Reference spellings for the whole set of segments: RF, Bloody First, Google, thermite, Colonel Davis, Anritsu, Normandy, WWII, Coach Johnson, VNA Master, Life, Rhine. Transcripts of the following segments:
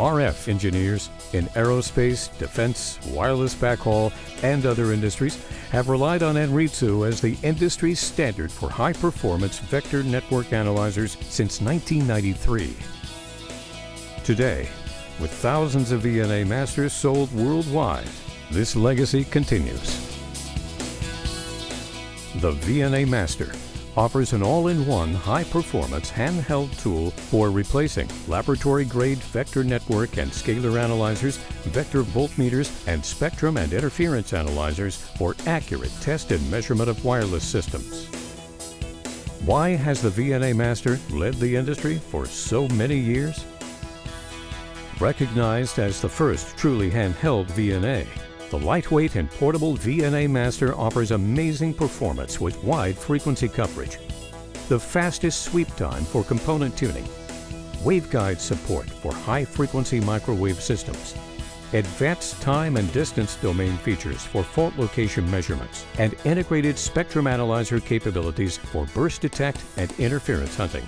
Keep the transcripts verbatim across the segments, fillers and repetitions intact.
R F engineers in aerospace, defense, wireless backhaul, and other industries have relied on Anritsu as the industry standard for high-performance vector network analyzers since nineteen ninety-three. Today, with thousands of V N A Masters sold worldwide, this legacy continues. The V N A Master offers an all-in-one high-performance handheld tool for replacing laboratory-grade vector network and scalar analyzers, vector voltmeters, and spectrum and interference analyzers for accurate test and measurement of wireless systems. Why has the V N A Master led the industry for so many years? Recognized as the first truly handheld V N A, the lightweight and portable V N A Master offers amazing performance with wide frequency coverage, the fastest sweep time for component tuning, waveguide support for high-frequency microwave systems, advanced time and distance domain features for fault location measurements, and integrated spectrum analyzer capabilities for burst detect and interference hunting.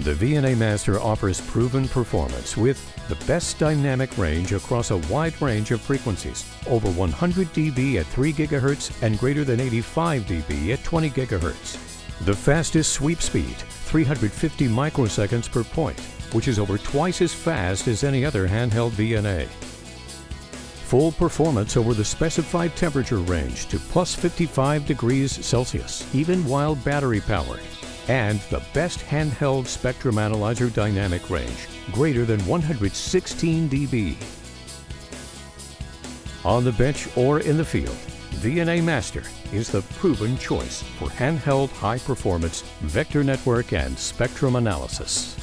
The V N A Master offers proven performance with the best dynamic range across a wide range of frequencies, over one hundred D B at three gigahertz and greater than eighty-five D B at twenty gigahertz. The fastest sweep speed, three hundred fifty microseconds per point, which is over twice as fast as any other handheld V N A. Full performance over the specified temperature range to plus fifty-five degrees Celsius, even while battery powered. And the best handheld spectrum analyzer dynamic range, greater than one hundred sixteen D B. On the bench or in the field, V N A Master is the proven choice for handheld high-performance vector network and spectrum analysis.